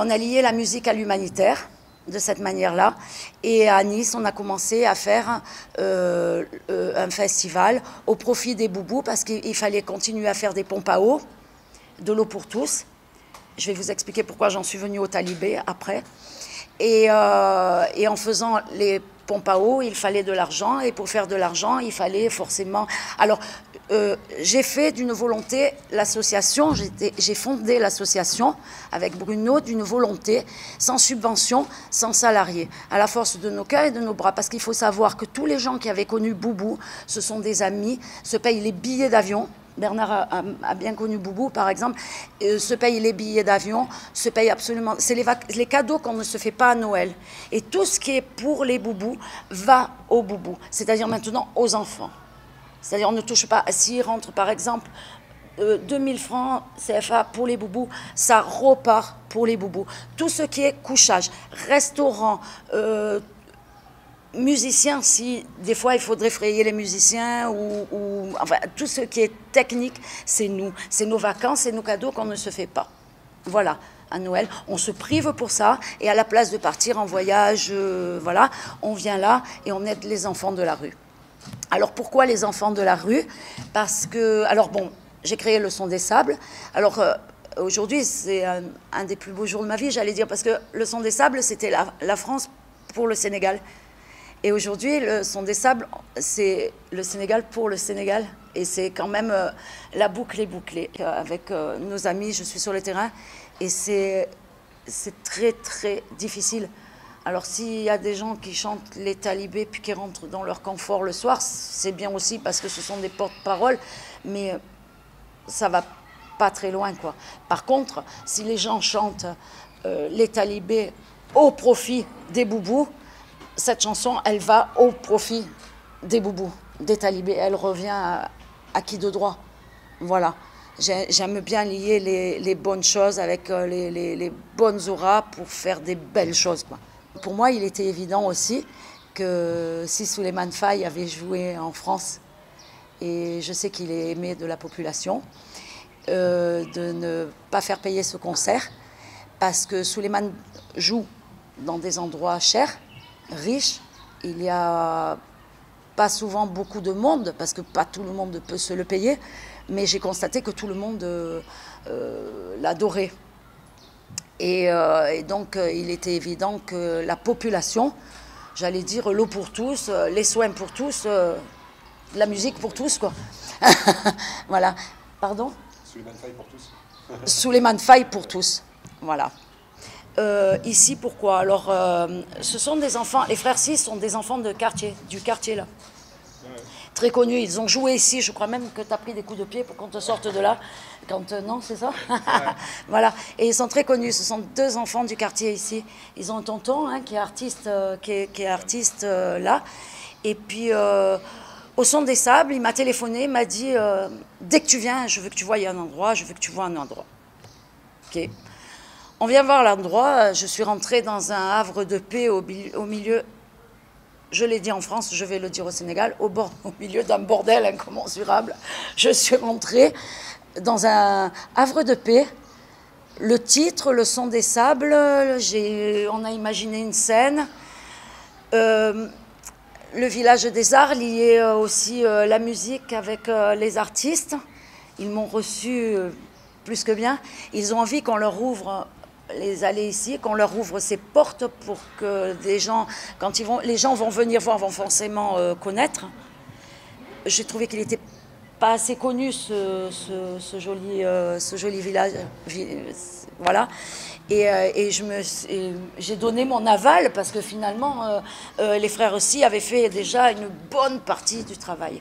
On a lié la musique à l'humanitaire de cette manière-là. Et à Nice, on a commencé à faire un festival au profit des boubous parce qu'il fallait continuer à faire des pompes à eau, de l'eau pour tous. Je vais vous expliquer pourquoi j'en suis venue aux Talibés après. Et en faisant les pompes à eau, il fallait de l'argent. Et pour faire de l'argent, il fallait forcément... Alors, j'ai fait d'une volonté l'association. J'ai fondé l'association avec Bruno d'une volonté, sans subvention, sans salarié, à la force de nos cœurs et de nos bras. Parce qu'il faut savoir que tous les gens qui avaient connu Boubou, ce sont des amis, se payent les billets d'avion. Bernard a bien connu Boubou, par exemple, se paye les billets d'avion, se paye absolument... C'est les cadeaux qu'on ne se fait pas à Noël. Et tout ce qui est pour les Boubous va aux Boubous, c'est-à-dire maintenant aux enfants. C'est-à-dire on ne touche pas... S'ils rentrent, par exemple, 2000 francs CFA pour les Boubous, ça repart pour les Boubous. Tout ce qui est couchage, restaurant... musiciens, si des fois il faudrait frayer les musiciens ou enfin, tout ce qui est technique, c'est nous. C'est nos vacances, c'est nos cadeaux qu'on ne se fait pas. Voilà, à Noël, on se prive pour ça et à la place de partir en voyage, voilà, on vient là et on aide les enfants de la rue. Alors pourquoi les enfants de la rue? Parce que, alors bon, j'ai créé le Son des sables. Alors aujourd'hui, c'est un des plus beaux jours de ma vie, j'allais dire, parce que le Son des sables, c'était la France pour le Sénégal. Et aujourd'hui, le Son des sables, c'est le Sénégal pour le Sénégal. Et c'est quand même la boucle est bouclée. Avec nos amis, je suis sur le terrain. Et c'est très, très difficile. Alors, s'il y a des gens qui chantent les talibés puis qui rentrent dans leur confort le soir, c'est bien aussi parce que ce sont des porte-paroles. Mais ça va pas très loin, quoi. Par contre, si les gens chantent les talibés au profit des boubous, cette chanson, elle va au profit des boubous, des talibés. Elle revient à qui de droit. Voilà. J'aime bien lier les bonnes choses avec les bonnes auras pour faire des belles choses, quoi. Pour moi, il était évident aussi que si Souleymane Faye avait joué en France, et je sais qu'il est aimé de la population, de ne pas faire payer ce concert, parce que Souleymane joue dans des endroits chers, riche, il n'y a pas souvent beaucoup de monde, parce que pas tout le monde peut se le payer, mais j'ai constaté que tout le monde l'adorait. Et donc, il était évident que la population, j'allais dire l'eau pour tous, les soins pour tous, la musique pour tous, quoi. Voilà. Pardon? Souleymane Faye pour tous. Souleymane Faye pour tous, voilà. Ici, pourquoi? Alors, ce sont des enfants, les frères 6 sont des enfants de quartier, du quartier là. Ouais. Très connus, ils ont joué ici, je crois même que tu as pris des coups de pied pour qu'on te sorte de là. Quand, non, c'est ça? Ouais. Voilà, et ils sont très connus, ce sont deux enfants du quartier ici. Ils ont un tonton hein, qui est artiste, qui est artiste là. Et puis, au Son des sables, il m'a téléphoné, il m'a dit dès que tu viens, je veux que tu vois un endroit, je veux que tu vois un endroit. Ok. On vient voir l'endroit, je suis rentrée dans un havre de paix au milieu, je l'ai dit en France, je vais le dire au Sénégal, au milieu d'un bordel incommensurable. Je suis rentrée dans un havre de paix, le titre, le Son des sables, on a imaginé une scène, le village des arts lié aussi la musique avec les artistes, ils m'ont reçu plus que bien, ils ont envie qu'on leur ouvre les allées ici, qu'on leur ouvre ces portes pour que des gens, quand les gens vont venir voir, vont forcément connaître. J'ai trouvé qu'il n'était pas assez connu ce joli village, voilà. Et j'ai donné mon aval parce que finalement, les frères aussi avaient fait déjà une bonne partie du travail.